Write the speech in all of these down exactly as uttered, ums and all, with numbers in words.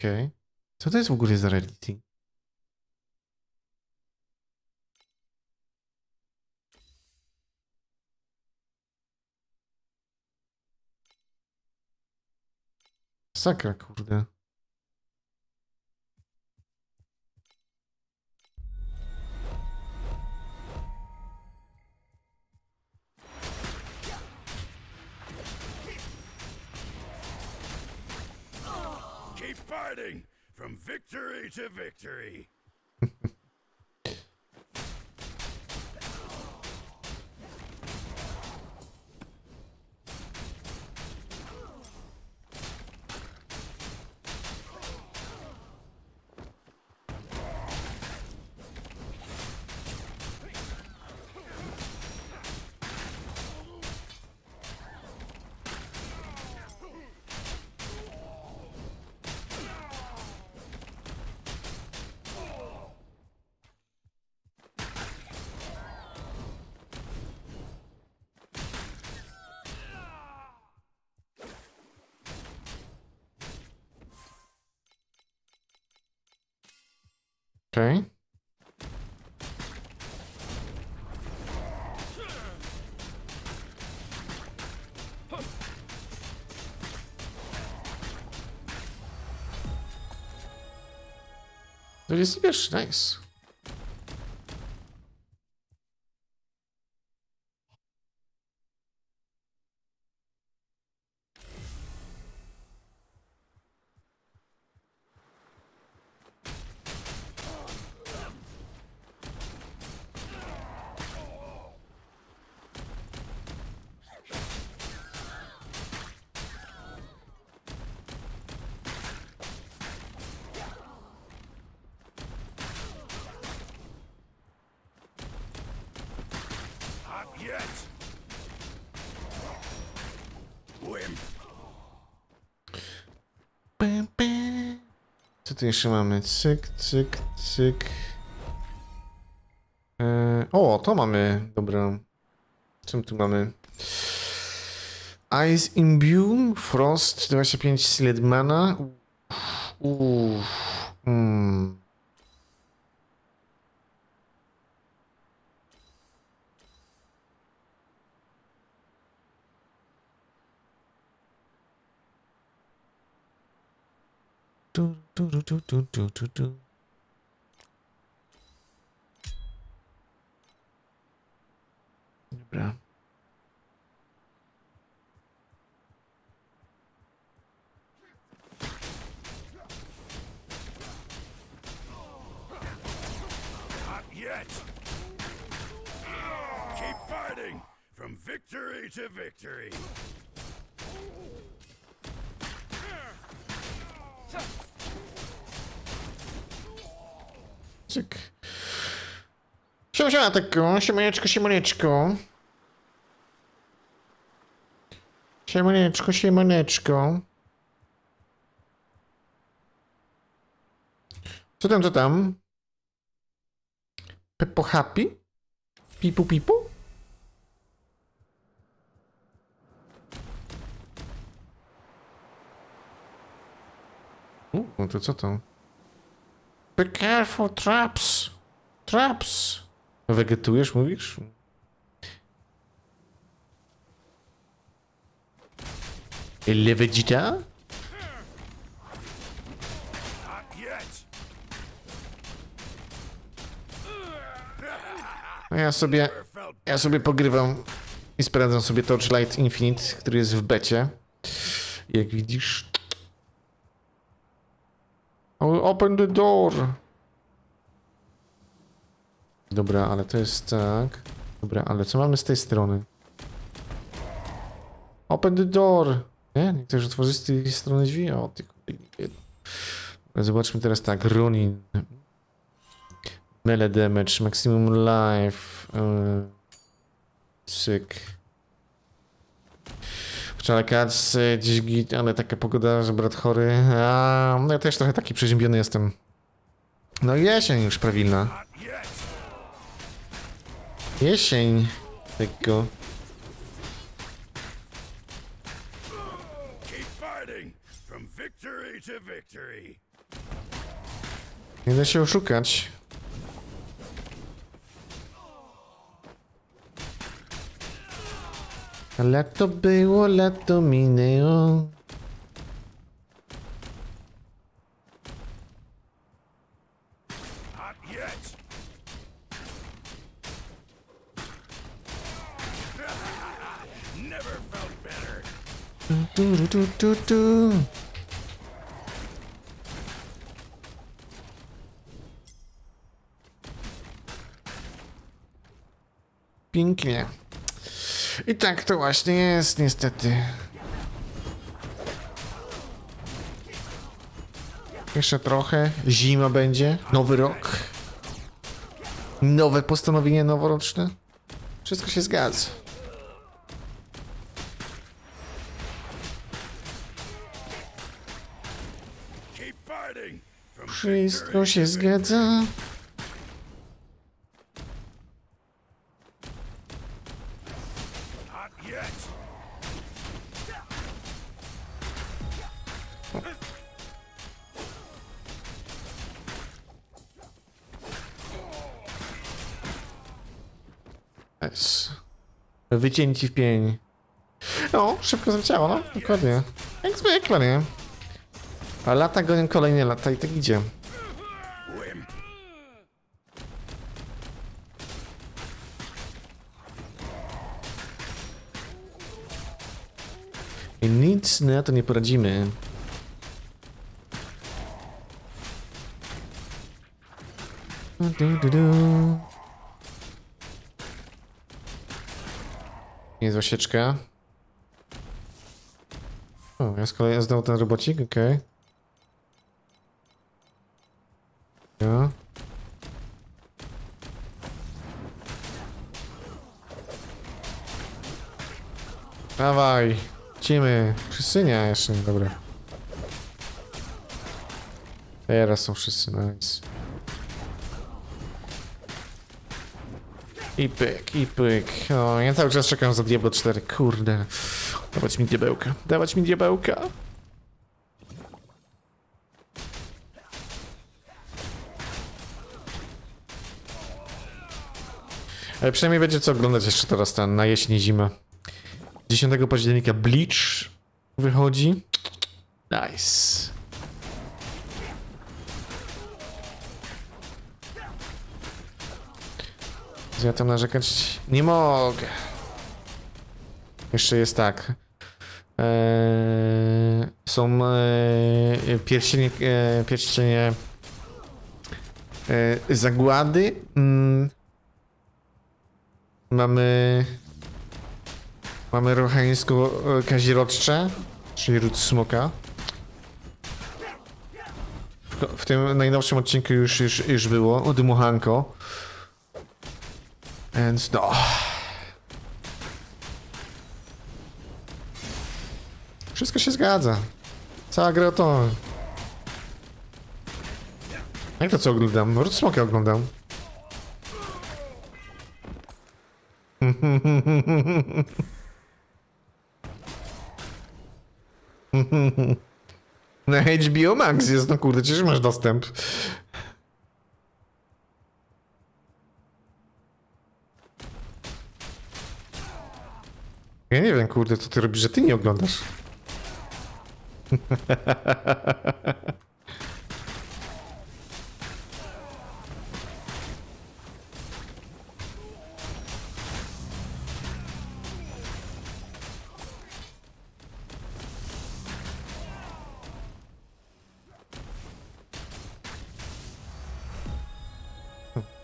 Okej. Okay. Co to jest w ogóle za reality? Sakra, kurde. Keep fighting from victory to victory. Okej. Okay. To jest, wiesz, nice. Co tu jeszcze mamy? Cyk, cyk, cyk. Eee, o, to mamy. Dobra. Co tu mamy? Ice Imbume, Frost, dwadzieścia pięć Sledmana. Uff. Hmm. Du, du, du, du, du, du, du. Dobra. Not yet. Keep fighting from victory to victory. Cyk. Siema, siema, taką. Siemaneczko, siemaneczko. Siemaneczko, siemaneczko. Co tam, co tam? Peppo Happy? Pipu, pipu? U, no to co to? Be careful, traps! Traps! Wegetujesz, mówisz? Le Vegeta? No ja sobie... Ja sobie pogrywam i sprawdzam sobie Torchlight Infinite, który jest w becie. Jak widzisz... Open the door. Dobra, ale to jest tak. Dobra, ale co mamy z tej strony? Open the door. Nie? Nie chcesz otworzyć z tej strony drzwi? O, ty kurde. Zobaczmy teraz tak. Ronin. Melee damage. Maximum life. Yy. Cyk. Wczoraj kacy, dziś git, ale taka pogoda, że brat chory. A, no ja też trochę taki przeziębiony jestem. No jesień już prawilna. Jesień tego. Keep fighting from victory to victory. Nie da się oszukać. Lato było, lato minęło. Du, du, du, du, du. Pięknie. I tak to właśnie jest, niestety. Jeszcze trochę. Zima będzie. Nowy rok. Nowe postanowienia noworoczne. Wszystko się zgadza. Wszystko się zgadza. Wycięci w pień. No, szybko zleciało, no, dokładnie. Jak zwykle, nie? A lata gonią kolejne lata i tak idzie. I nic na to nie poradzimy. Du, du, du. Niezła sieczka. O, ja z kolei zdał ten robocik, okej. Okay. Ja. Dawaj, lecimy. Wszyscy nie, jeszcze nie, dobra. Teraz są wszyscy, nice. I pyk, i pyk. O, ja cały czas czekam za Diablo cztery, kurde. Dawać mi diabełka, dawać mi diabełka. Ale przynajmniej będzie co oglądać jeszcze teraz ten, na jesień, zimę. dziesiątego października Bleach wychodzi. Nice. Ja tam narzekać nie mogę. Jeszcze jest tak. Eee, są eee, pierścienie, e, pierścienie e, zagłady. Mm. Mamy mamy rohańską e, kazirodcze, czyli ród smoka. W, w tym najnowszym odcinku już, już, już było o dmuchanko. Więc no. Wszystko się zgadza. Cała gra o to. Jak to co oglądam? Ród smoka oglądam. Na H B O Max jest, no kurde, przecież masz dostęp. Ja nie wiem, kurde, co ty robisz, że ty nie oglądasz.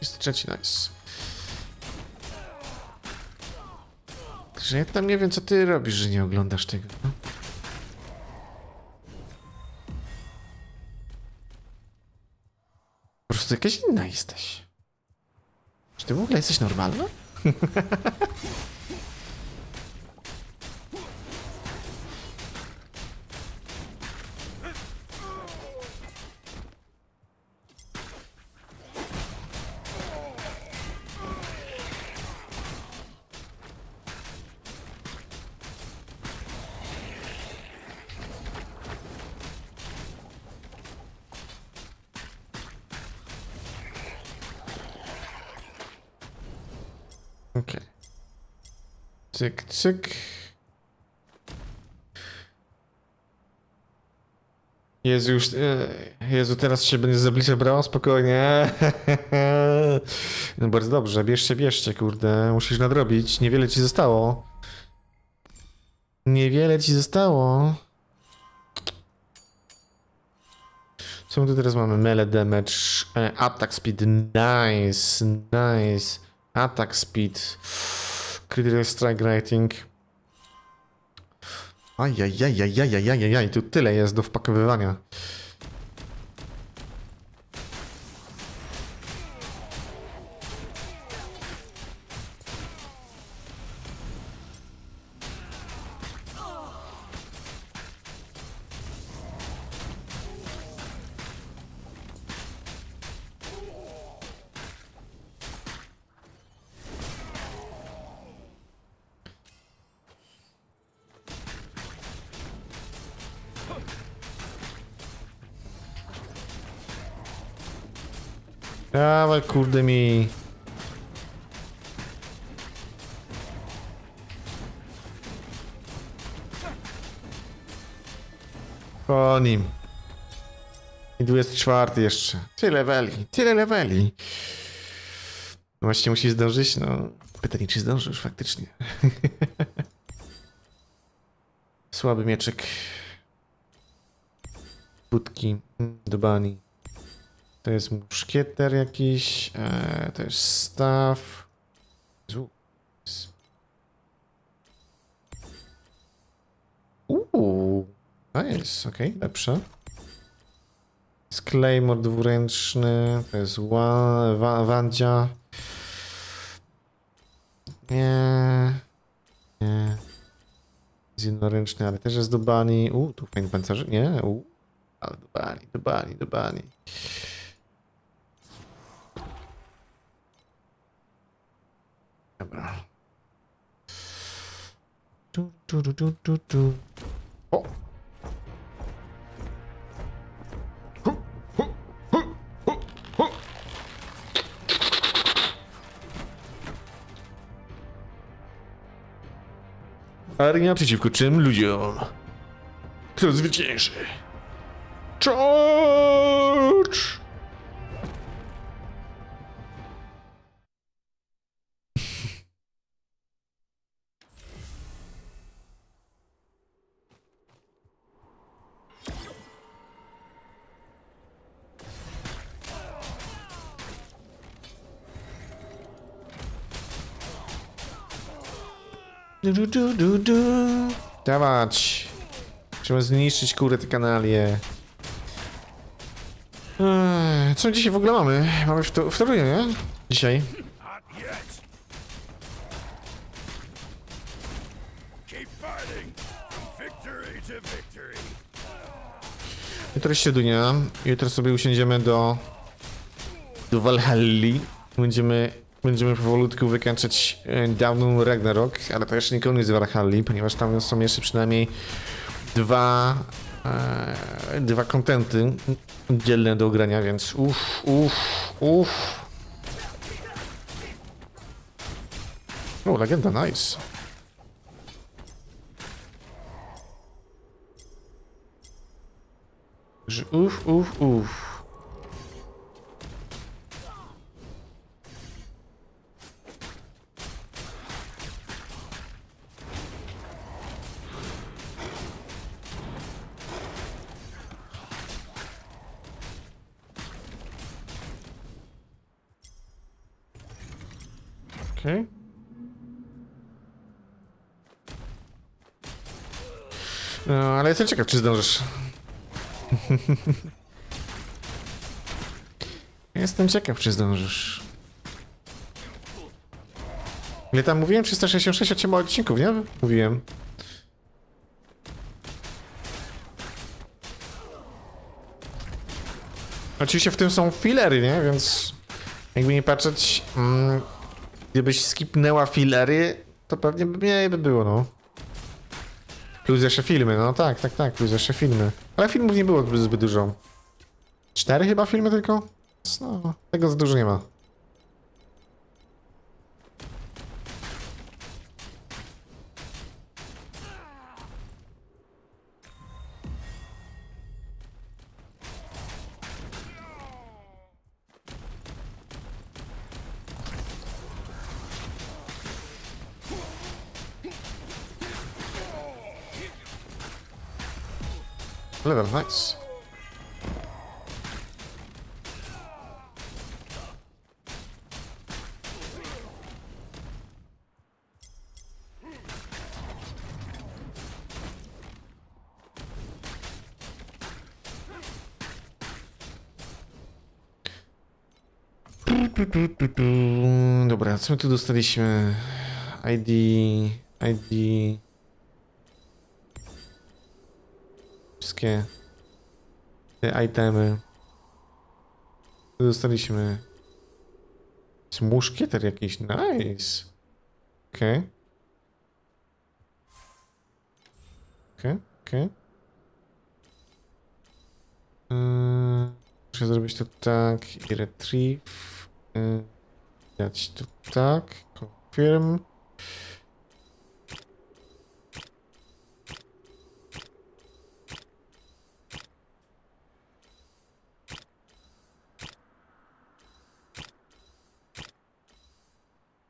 Jest trzeci, nice. Że ja tam nie wiem, co ty robisz, że nie oglądasz tego. No? Po prostu jakaś inna jesteś. Czy ty w ogóle jesteś normalna? Okej. Cyk, cyk. Jezu, już... Jezu, teraz się będzie z oblicze brało? Spokojnie. No bardzo dobrze, bierzcie, bierzcie, kurde. Musisz nadrobić, niewiele ci zostało. Niewiele ci zostało. Co my tu teraz mamy? Melee damage, attack speed, nice, nice. Attack speed, critical strike rating. Ajajajajajajajajaj, tu tyle jest do wpakowywania. Dawaj, kurde mi. Po nim. I dwudziesty czwarty jeszcze. Tyle leveli, tyle leveli. No właśnie musi zdążyć, no. Pytanie, czy zdążysz faktycznie. Słaby mieczek. Budki do bani. To jest muszkieter jakiś, eee, to jest staw. Uuu, to jest, okej, okay, lepsze. Claymore dwuręczny, to jest wa wa wandzia. Nie, nie. Jest jednoręczny, ale też jest do bani. Uuu, tu fajny pancerzy, nie, uuu. Ale do bani, do bani, do bani. Dobra. Tu, tu, tu, tu, tu, tu. O! Hu, hu, hu, hu, hu. Arena przeciwko czym ludziom? Kto zwycięży? George! Du, du, du, du. Dawać. Trzeba zniszczyć kurę te kanalie. Eee, co dzisiaj w ogóle mamy? Mamy wtoruje, nie? Dzisiaj. Jutro jest środunia. Jutro sobie usiądziemy do... do Valhalli. Będziemy... Będziemy powolutku wykańczać dawną Ragnarok, ale to jeszcze nie koniec Valhalli, ponieważ tam są jeszcze przynajmniej dwa e, dwa kontenty dzielne do grania, więc uff, uff, uff. O, legenda, nice. Uff, uff, uff. Okay. No, ale jestem ciekaw, czy zdążysz. Jestem ciekaw, czy zdążysz. Ile tam mówiłem? trzysta sześćdziesiąt sześć odcinków, nie? Mówiłem. Oczywiście w tym są filery, nie? Więc jakby nie patrzeć... Mm, gdybyś skipnęła filery, to pewnie by mniej by było, no. Plus jeszcze filmy, no tak, tak, tak, plus jeszcze filmy. Ale filmów nie było zbyt dużo. Cztery chyba filmy tylko? No, tego za dużo nie ma. level, nice. Dobra, co my tu dostaliśmy? I D... I D... Wszystkie... te itemy. Tu dostaliśmy... jest muszkieter jakiś, nice! Okej. Okej, okej. Muszę zrobić to tak i retrieve. Dać to tak, confirm.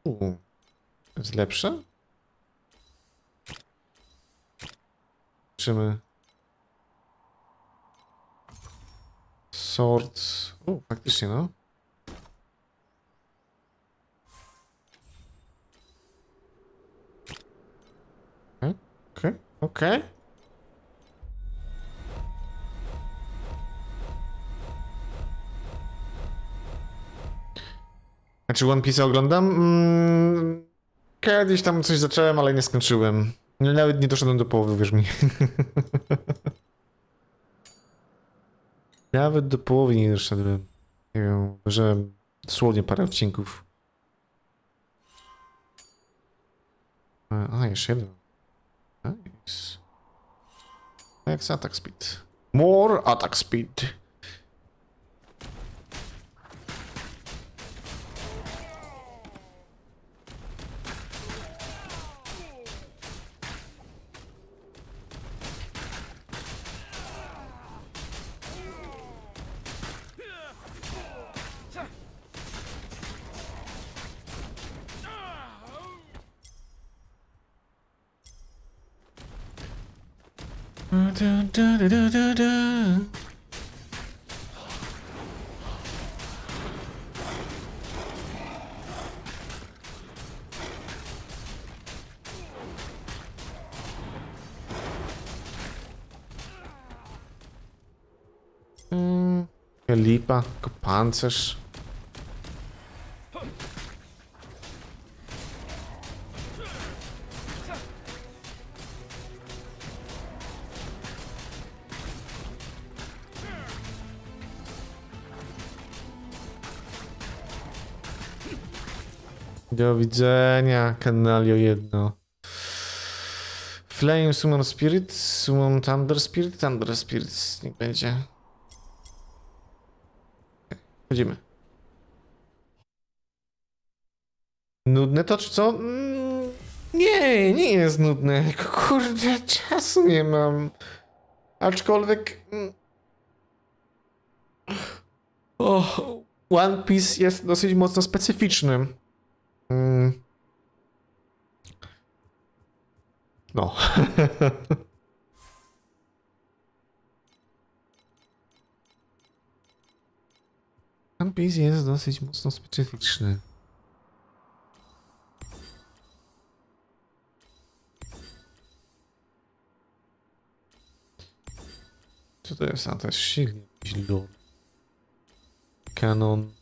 U, jest lepsze? Zobaczymy. Sort. U, faktycznie no. Okej, okay, okej. Okay. Czy One Piece oglądam? Mm, kiedyś tam coś zacząłem, ale nie skończyłem. Nawet nie doszedłem do połowy, wierz mi. Nawet do połowy nie doszedłem. Nie wiem, że dosłownie parę odcinków. A, jeszcze jeden. Nice. Next attack speed. More attack speed. Da, da, da, da, da. Hmm, lipa, pancerz. Do widzenia, kanalio jedno. Flame, Summon Spirit, Summon Thunder Spirit, Thunder Spirit, niech będzie. Chodzimy. Nudne to czy co? Mm, nie, nie jest nudne. Kurde, czasu nie mam. Aczkolwiek... Mm, oh, One Piece jest dosyć mocno specyficzny. No. One Piece jest dosyć mocno specyficzny. Co to jest? A to jest silnik. Kanon.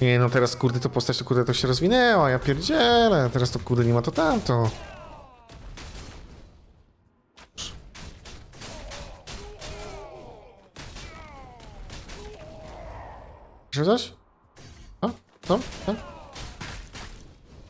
Nie no, teraz kurde to postać, to kurde to się rozwinęła, ja pierdzielę, teraz to kurde nie ma to tamto. Czy coś? A? Co? A?